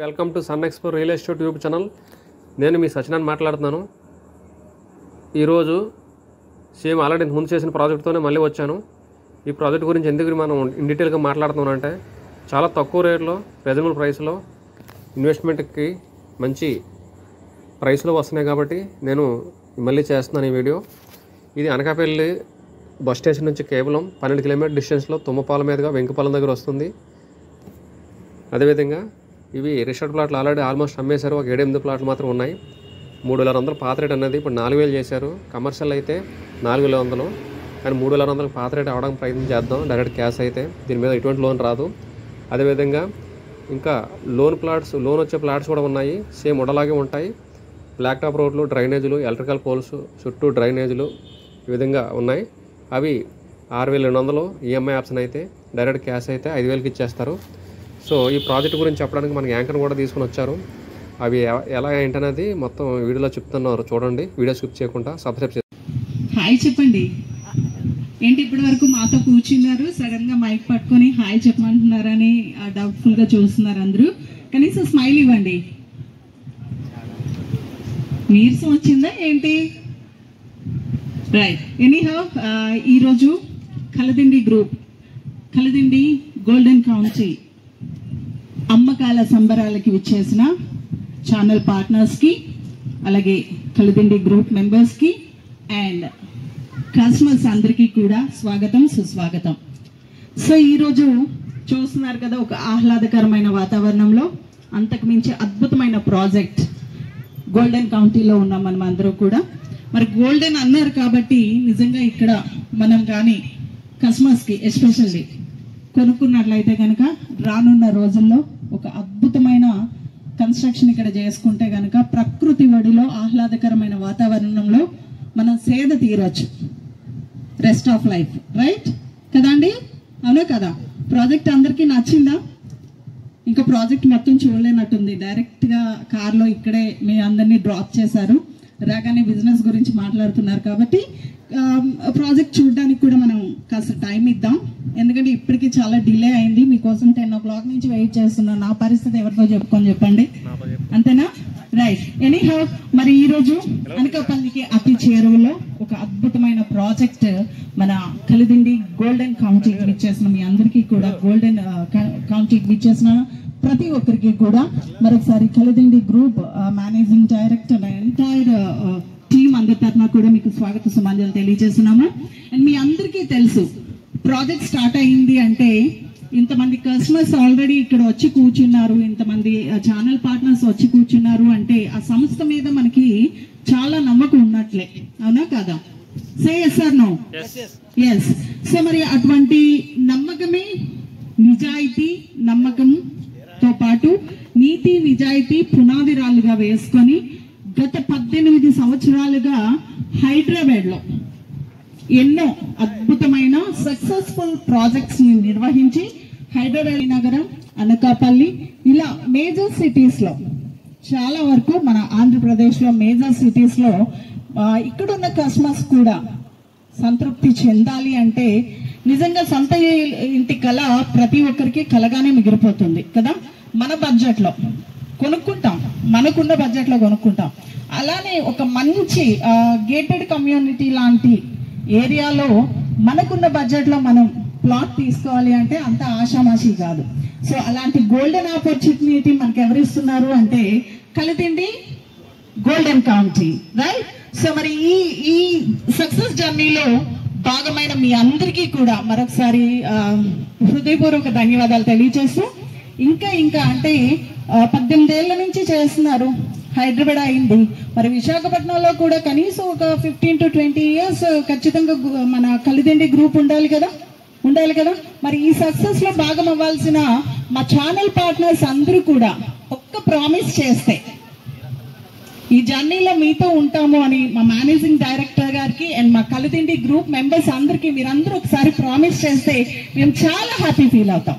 Welcome to Sun Expo real estate YouTube channel नेनु मी सचिन मातलाडुतुन्नानु ई रोजु सेम आलरेडी मुंदु चेसिन प्रोजेक्ट तोने मल्ली वच्चानु ई प्रोजेक्ट गुरिंचि एंदुकु मनं इन डीटेल गा मातलाडुतुन्नानु अंटे चाला तक्कुव रेट लो रीजनबल प्राइस लो इन्वेस्टमेंट की मंची प्राइस लो वस्तुन्नायि काबट्टी नेनु मल्ली चेस्तुन्नानु ई वीडियो इदी अनकापल्ली बस स्टेशन नुंचि केवलं 12 किलोमीटर डिस्टेंस लो तुम्मपाल मीदगा वेंकपालम दग्गर वस्तुंदी अदे विधंगा ఇవి రిసార్ట్ ప్లాట్లు ఆల్రెడీ ఆల్మోస్ట్ అమ్మేశారు ఒక 7-8 ప్లాట్లు మాత్రమే ఉన్నాయి 3200 పాత రేట్ అన్నది ఇప్పుడు 4000 చేశారు కమర్షియల్ అయితే 4200 కానీ 3200 పాత రేట్ అవడానికి ప్రయత్నం చేద్దాం డైరెక్ట్ క్యాష్ అయితే దీని మీద ఎటువంటి లోన్ రాదు అదే విధంగా ఇంకా లోన్ వచ్చే ప్లాట్స్ కూడా ఉన్నాయి సేమ్ ఉండలాగే ఉంటాయి బ్లాక్ టాప్ రోడ్లు డ్రైనేజీలు ఎలక్ట్రికల్ పోల్స్ చుట్టూ డ్రైనేజీలు ఈ విధంగా ఉన్నాయి అవి 6200 ఈఎంఐ ఆప్షన్ అయితే డైరెక్ట్ క్యాష్ అయితే 5000 కి ఇచ్చేస్తారు సో ఈ ప్రాజెక్ట్ గురించి చెప్పడానికి మనకి యాంకర్ కూడా తీసుకొని వచ్చారు అవి ఎలా ఏంటనేది మొత్తం వీడియోలో చెప్తున్నారు చూడండి వీడియో స్కిప్ చేయకుండా సబ్స్క్రైబ్ చేయండి హాయ్ చెప్పండి ఏంటి ఇప్పటివరకు మాతో కూర్చున్నారు సడన్ గా మైక్ పట్టుకొని హాయ్ చెప్పమంటున్నారని డౌట్ఫుల్ గా చూస్తున్నారు అందరూ కనీసం స్మైల్ ఇవ్వండి నీరసం వచ్చిందా ఏంటి రైట్ ఎనీహౌ ఈ రోజు Kaladindi group Kaladindi golden county అమ్మకాల సంబరాలకు విచ్చేసిన ఛానల్ పార్ట్నర్స్ కి అలాగే కలదిండి గ్రూప్ మెంబర్స్ కి అండ్ కస్టమర్స్ అందరికీ కూడా స్వాగతం సుస్వాగతం సో ఈ రోజు చూస్తున్నారు కదా ఒక ఆహ్లాదకరమైన వాతావరణంలో అంతకమించి అద్భుతమైన ప్రాజెక్ట్ గోల్డెన్ కౌంటీలో ఉన్నాం మనం అందరూ కూడా మరి గోల్డెన్ అన్నారు కాబట్టి నిజంగా ఇక్కడ మనం గాని కస్టమర్స్ కి ఎస్పెషల్లీ కొనుక్కున్నట్లయితే గనక రానున్న రోజుల్లో ఒక అద్భుతమైన కన్స్ట్రక్షన్ ఇక్కడ చేసుకుంటే గనక ప్రకృతి ఒడిలో ఆహ్లాదకరమైన వాతావరణంలో మనం సేద తీరొచ్చు రెస్ట్ ఆఫ్ లైఫ్ రైట్ కదాండి అవునా కదా ప్రాజెక్ట్ అందరికీ నచ్చిందా ఇంకా ప్రాజెక్ట్ మొత్తం చూడలేనట్టుంది డైరెక్ట్ గా కార్ లో ఇక్కడే మీ అందరినీ డ్రాప్ చేశారు రాగానే బిజినెస్ గురించి మాట్లాడుతున్నారు కాబట్టి ప్రాజెక్ట్ చూడడానికి కూడా మనం కాస్త టైం ఇద్దాం ఎందుకంటే ఇప్పటికి చాలా డిలే అయింది మీకోసం 10 o'clock నుంచి వెయిట్ చేస్తున్నాను నా పరిస్థితి ఎవరితో చెప్పుకొని చెప్పండి అంతేనా రైట్ ఎనీహౌ మరి ఈ రోజు అనకాపల్లికి అతి చేరువలో ఒక అద్భుతమైన ప్రాజెక్ట్ మన కలదిండి గోల్డెన్ కౌంటీకి విచ్చేసిన మీ అందరికీ కూడా గోల్డెన్ కౌంటీకి విచ్చేసిన ప్రతి ఒక్కరికి కూడా మరొకసారి Kaladindi group managing director entire team అందరి తరఫున కూడా మీకు స్వాగత సుమంజలు తెలియజేస్తున్నాము అండ్ మీ అందరికీ తెలుసు ప్రాజెక్ట్ స్టార్ట్ అయింది అంటే ఇంతమంది కస్టమర్స్ ఆల్రెడీ ఇక్కడ వచ్చి కూర్చున్నారు ఇంతమంది ఛానల్ పార్ట్నర్స్ వచ్చి కూర్చున్నారు అంటే ఆ సంస్థ మీద మనకి చాలా నమ్మకం ఉన్నట్లే అవునా కదా say yes or no yes so మరి అటువంటి నమ్మకమే నిజాయితీ నమ్మకంతో పాటు నీతి నిజాయితీ పునాదిరాలుగా వేసుకొని గత 18 సంవత్సరాలుగా హైదరాబాద్ లో ఎన్నో అద్భుతమైన సక్సెస్ఫుల్ ప్రాజెక్ట్స్ ని నిర్వహించి హైదరాబాద్ నగరం అనకాపల్లి ఇలా మేజర్ సిటీస్ లో చాలా వరకు మన ఆంధ్రప్రదేశ్ లో మేజర్ సిటీస్ లో ఇక్కడ ఉన్న కస్టమర్స్ కూడా సంతృప్తి చెందాలి అంటే నిజంగా సొంత ఇంటి కళ ప్రతి ఒక్కరికి కలగానే మిగిలిపోతుంది కదా మన బడ్జెట్ లో కొనుక్కుంటాం మనకున్న బడ్జెట్ లో కొనుక్కుంటాం అలానే ఒక మంచి గేటెడ్ కమ్యూనిటీ లాంటి ఏరియాలో మనకున్న బడ్జెట్ లో మనం ప్లాట్ తీసుకోవాలి అంటే అంత ఆశామాషి కాదు సో అలాంటి గోల్డెన్ ఆపర్చునిటీ మనకు ఎవరిస్తున్నారు అంటే Kaladindi golden county right so మరి ఈ సక్సెస్ జర్నీలో భాగమైన మీ అందరికీ కూడా మరొకసారి హృదయపూర్వక ధన్యవాదాలు తెలియజేస్తూ ఇంకా ఇంకా అంటే 18 ఏళ్ల నుంచి చేస్తున్నారు హైదరాబాద్ అయింది మరి విశాఖపట్నంలో కూడా కనీసం ఒక 15 to 20 years ఖచ్చితంగా మన కలదిండి గ్రూప్ ఉండాలి కదా మరి ఈ సక్సెస్ లో భాగం అవ్వాల్సిన మా ఛానల్ పార్ట్నర్స్ అందరూ కూడా ఒక్క ప్రామిస్ చేస్తే ఈ జర్నీలో మీతో ఉంటాము అని మా మేనేజింగ్ డైరెక్టర్ గారికి అండ్ మా కలదిండి గ్రూప్ మెంబర్స్ అందరికీ మీరందరూ ఒకసారి ప్రామిస్ చేస్తే మేము చాలా హ్యాపీ ఫీల్ అవుతాం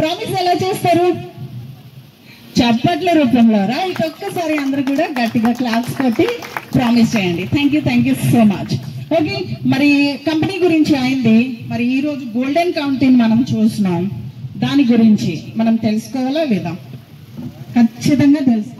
ప్రామిస్ ఎలా చేస్తారు చప్పట్ల రూపంలో రైట్ ఒక్కసారి అందరూ కూడా గట్టిగా క్లాప్స్ కొట్టి ప్రామిస్ చేయండి thank you so much okay మరి కంపెనీ గురించి అయింది మరి ఈ రోజు గోల్డెన్ కౌంటీని మనం చూస్తున్నాం దాని గురించి మనం తెలుసుకోవాలా లేదా ఖచ్చితంగా తెలుసు.